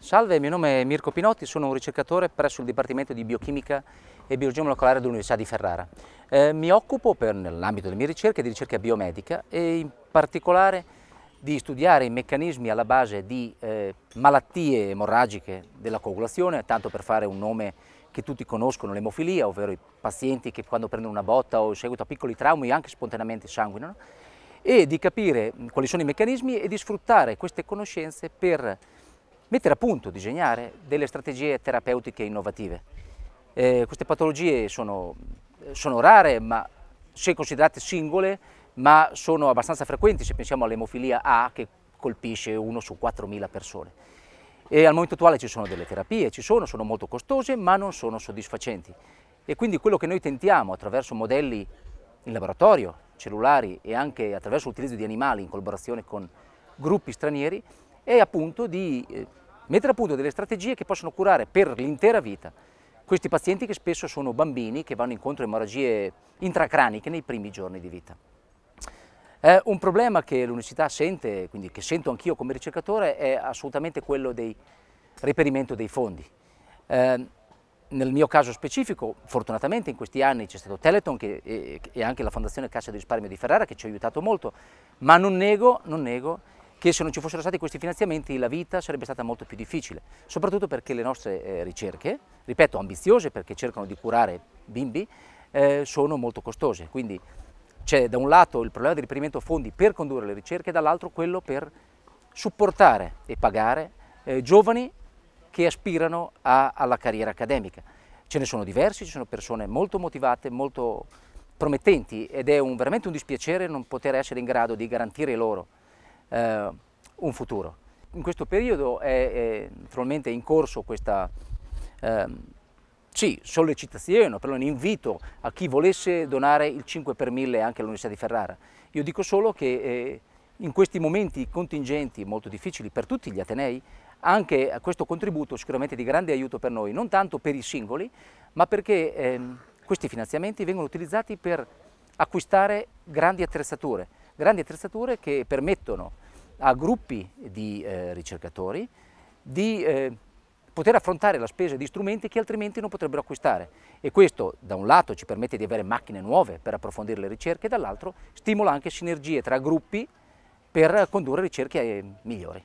Salve, il mio nome è Mirko Pinotti, sono un ricercatore presso il Dipartimento di Biochimica e Biologia Molecolare dell'Università di Ferrara. Mi occupo, nell'ambito delle mie ricerche, di ricerca biomedica e in particolare di studiare i meccanismi alla base di malattie emorragiche della coagulazione, tanto per fare un nome che tutti conoscono, l'emofilia, ovvero i pazienti che quando prendono una botta o in seguito a piccoli traumi anche spontaneamente sanguinano, e di capire quali sono i meccanismi e di sfruttare queste conoscenze per mettere a punto, disegnare delle strategie terapeutiche innovative. Queste patologie sono rare, ma se considerate singole, ma sono abbastanza frequenti se pensiamo all'emofilia A che colpisce 1 su 4.000 persone. E al momento attuale ci sono delle terapie, sono molto costose, ma non sono soddisfacenti. E quindi quello che noi tentiamo attraverso modelli in laboratorio, cellulari e anche attraverso l'utilizzo di animali in collaborazione con gruppi stranieri, è appunto di mettere a punto delle strategie che possono curare per l'intera vita questi pazienti che spesso sono bambini che vanno incontro a emorragie intracraniche nei primi giorni di vita. Un problema che l'università sente, quindi che sento anch'io come ricercatore, è assolutamente quello del reperimento dei fondi. Nel mio caso specifico, fortunatamente in questi anni c'è stato Telethon e anche la Fondazione Cassa di Risparmio di Ferrara che ci ha aiutato molto, ma non nego che se non ci fossero stati questi finanziamenti la vita sarebbe stata molto più difficile, soprattutto perché le nostre ricerche, ripeto, ambiziose perché cercano di curare bimbi, sono molto costose. Quindi c'è da un lato il problema del reperimento fondi per condurre le ricerche e dall'altro quello per supportare e pagare giovani che aspirano alla carriera accademica. Ce ne sono diversi, ci sono persone molto motivate, molto promettenti ed è veramente un dispiacere non poter essere in grado di garantire loro un futuro. In questo periodo è naturalmente in corso questa sollecitazione, però un invito a chi volesse donare il 5 per 1000 anche all'Università di Ferrara. Io dico solo che in questi momenti contingenti molto difficili per tutti gli atenei, anche a questo contributo sicuramente di grande aiuto per noi, non tanto per i singoli, ma perché questi finanziamenti vengono utilizzati per acquistare grandi attrezzature che permettono a gruppi di ricercatori di poter affrontare la spesa di strumenti che altrimenti non potrebbero acquistare, e questo da un lato ci permette di avere macchine nuove per approfondire le ricerche e dall'altro stimola anche sinergie tra gruppi per condurre ricerche migliori.